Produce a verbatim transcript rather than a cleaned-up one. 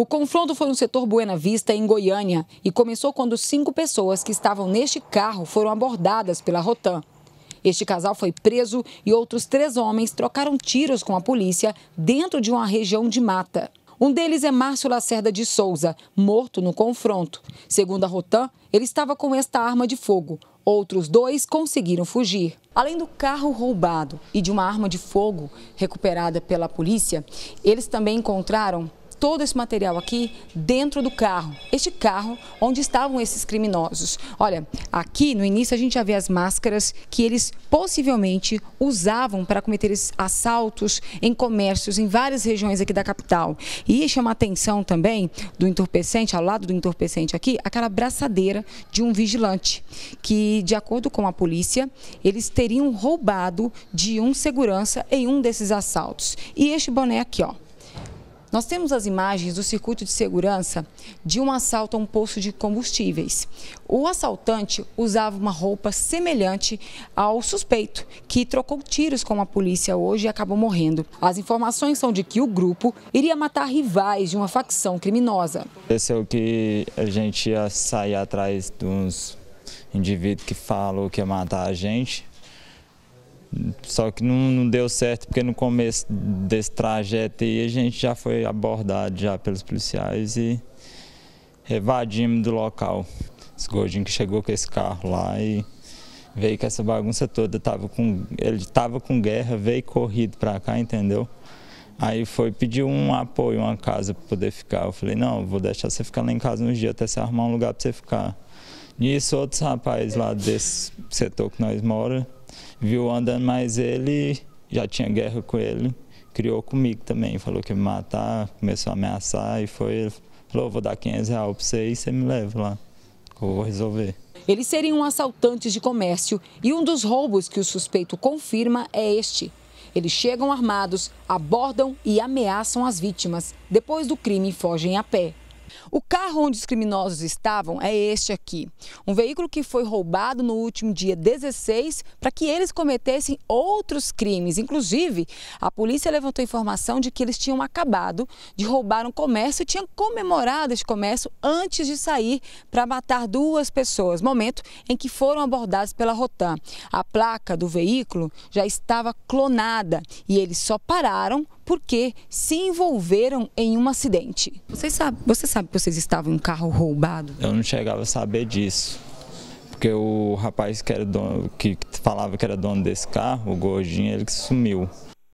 O confronto foi no setor Buena Vista, em Goiânia, e começou quando cinco pessoas que estavam neste carro foram abordadas pela ROTAM. Este casal foi preso e outros três homens trocaram tiros com a polícia dentro de uma região de mata. Um deles é Márcio Lacerda de Souza, morto no confronto. Segundo a ROTAM, ele estava com esta arma de fogo. Outros dois conseguiram fugir. Além do carro roubado e de uma arma de fogo recuperada pela polícia, eles também encontraram todo esse material aqui dentro do carro, este carro onde estavam esses criminosos. Olha, aqui no início a gente já vê as máscaras que eles possivelmente usavam para cometer esses assaltos em comércios em várias regiões aqui da capital. E chama a atenção também do entorpecente, ao lado do entorpecente aqui, aquela braçadeira de um vigilante, que de acordo com a polícia, eles teriam roubado de um segurança em um desses assaltos. E este boné aqui, ó. Nós temos as imagens do circuito de segurança de um assalto a um posto de combustíveis. O assaltante usava uma roupa semelhante ao suspeito, que trocou tiros com a polícia hoje e acabou morrendo. As informações são de que o grupo iria matar rivais de uma facção criminosa. Esse é o que a gente ia sair atrás de uns indivíduos que falam que ia matar a gente. Só que não, não deu certo, porque no começo desse trajeto aí a gente já foi abordado já pelos policiais e evadimos do local. Esse gordinho que chegou com esse carro lá e veio com essa bagunça toda, tava com, ele tava com guerra, veio corrido pra cá, entendeu? Aí foi pedir um apoio, uma casa pra poder ficar. Eu falei, não, vou deixar você ficar lá em casa uns dias até você arrumar um lugar pra você ficar. Nisso, outros rapazes lá desse setor que nós moramos, viu andando mais ele, já tinha guerra com ele, criou comigo também, falou que ia me matar, começou a ameaçar e foi, ele falou, vou dar quinhentos reais pra você e você me leva lá, que eu vou resolver. Eles seriam assaltantes de comércio e um dos roubos que o suspeito confirma é este. Eles chegam armados, abordam e ameaçam as vítimas. Depois do crime, fogem a pé. O carro onde os criminosos estavam é este aqui, um veículo que foi roubado no último dia dezesseis para que eles cometessem outros crimes. Inclusive, a polícia levantou informação de que eles tinham acabado de roubar um comércio e tinham comemorado esse comércio antes de sair para matar duas pessoas, momento em que foram abordados pela ROTAM. A placa do veículo já estava clonada e eles só pararam porque se envolveram em um acidente. Você sabe, você sabe que vocês estavam em um carro roubado? Eu não chegava a saber disso, porque o rapaz que, era dono, que falava que era dono desse carro, o gordinho, ele que sumiu.